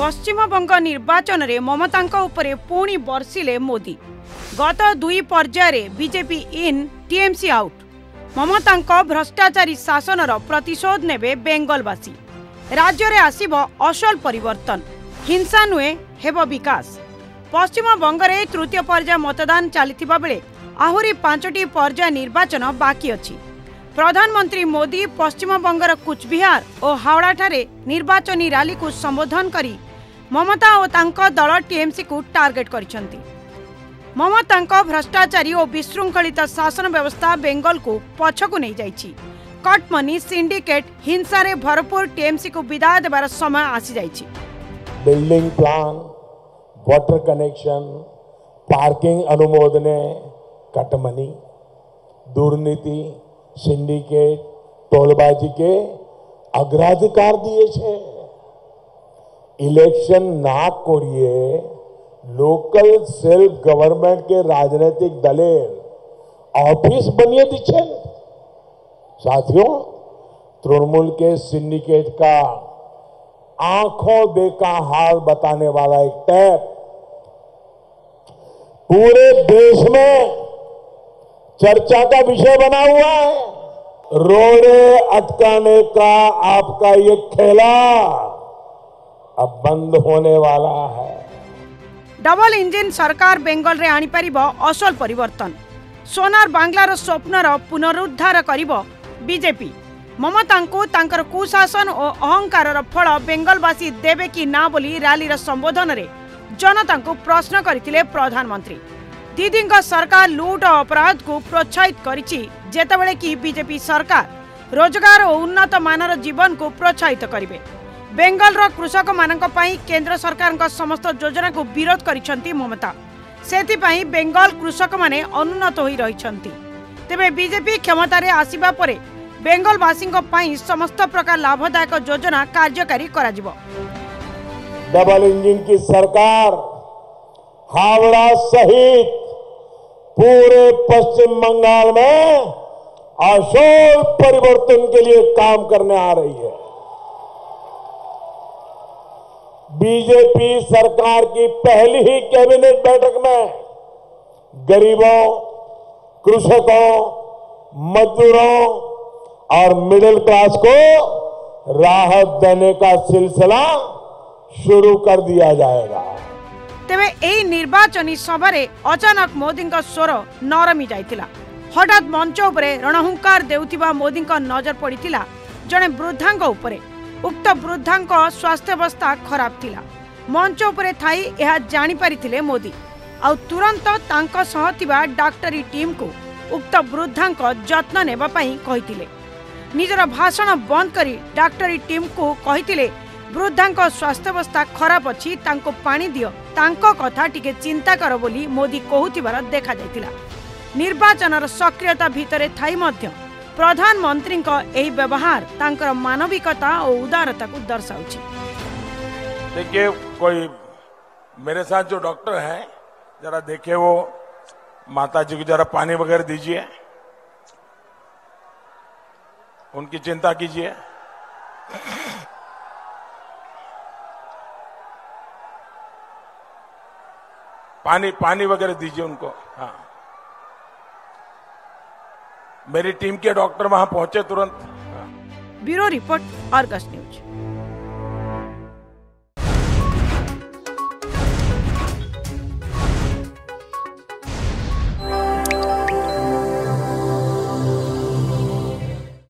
पश्चिमबंग निर्वाचन में ममता उपरे पुणी बर्षिले मोदी। गत दुई पर्याय BJP in TMC out. Mamata भ्रष्टाचारी शासन प्रतिशोध नेबे बेंगलवासी। राज्य में आसब असल परिवर्तन, हिंसा नुहे हेब विकास। पश्चिमबंग में तृतीय पर्याय मतदान चली बेले आहरी पांचटी पर्याय निर्वाचन बाकी अछि। प्रधानमंत्री मोदी पश्चिमबंगर कूचबिहार और हावड़ा ठारे निर्वाचनी रैली को संबोधन करी ममता और तांका दल टीएमसी को टार्गेट करिसेंती। ममता भ्रष्टाचारी और विशृंखलित शासन व्यवस्था बेंगल को पछकु नहीं जाइछि। कट मनी सिंडिकेट हिंसा रे भरपूर टीएमसी को विदाय देबार समय आसी जाइछि। Building plan, water connection, parking अनुमोदने कट मनी, दुर्नीति, सिंडिकेट, टोलबाजी के अग्राधिकार दिए छे। इलेक्शन ना करिए, लोकल सेल्फ गवर्नमेंट के राजनीतिक दलेर ऑफिस बनिए दीछे। साथियों, तृणमूल के सिंडिकेट का आंखों देखा हाल बताने वाला एक टैप पूरे देश में चर्चा का विषय बना हुआ है। रोड़े अटकाने का आपका ये खेला अब बंद होने वाला है। डबल इंजिन सरकार बेंगल रे आनी परिबो असल परिवर्तन। सोनार बांग्लार स्वप्नर पुनरुद्धार करिबो बीजेपी। ममतांको तांकर कुशासन और अहंकारर फल बेंगलवासी देबे कि ना बोली रैलीर संबोधन रे जनतांको प्रश्न करथिले प्रधानमंत्री। दीदी सरकार लूट और अपराध को प्रोत्साहित करते कि बीजेपी सरकार रोजगार और उन्नत मानर जीवन को प्रोत्साहित करे। बेंगल कृषक मान केंद्र सरकार का समस्त योजना को विरोध करती ममता। से बेंगल कृषक मैंने अनुन्नत हो रही। तेरे बीजेपी क्षमतार आसवा पर बेंगलवासी समस्त प्रकार लाभदायक योजना कार्यकारी कर। डबल इंजिन की सरकार हावड़ा सहित पूरे पश्चिम बंगाल में अशोक परिवर्तन के लिए काम करने आ रही है। बीजेपी सरकार की पहली ही कैबिनेट बैठक में गरीबों, कृषकों, मजदूरों और मिडिल क्लास को राहत देने का सिलसिला शुरू कर दिया जाएगा। तेबे एही निर्वाचनी सभारे अचानक मोदींक स्वर नरमी जाइतिला। हठात मंच उपरे रणहुंकार देउथिबा मोदींक नजर पड़ितिला जणे वृद्धांक उपरे। उक्त वृद्धांक स्वास्थ्यावस्था खराब थिला। मंच उपरे थाई एहा जानि पारिथिले मोदी। आ तुरंत तांक सह थिबा डाक्टरी टीम को उक्त वृद्धांक जत्न नेबा पई कहितिले। निजर भाषण बंद करी डाक्टरी टीम को कहितिले वृद्धांक स्वास्थ्यावस्था खराब अछि, तांको पानी दियो, तांको कथा टिके चिंता करो बोली मोदी कहूथिबार देखा जाइतिला। निर्वाचनर सक्रियता भितरे थाई मध्य प्रधानमंत्रीक एही व्यवहार तांकर मानविकता और उदारता को दर्शाउछि। देखिए, कोई मेरे साथ जो डॉक्टर है, जरा देखे वो माता जी को जरा पानी वगैरह दीजिए, उनकी चिंता कीजिए। पानी वगैरह दीजिए उनको। हाँ, मेरी टीम के डॉक्टर वहां पहुंचे तुरंत। Bureau report, Argus news.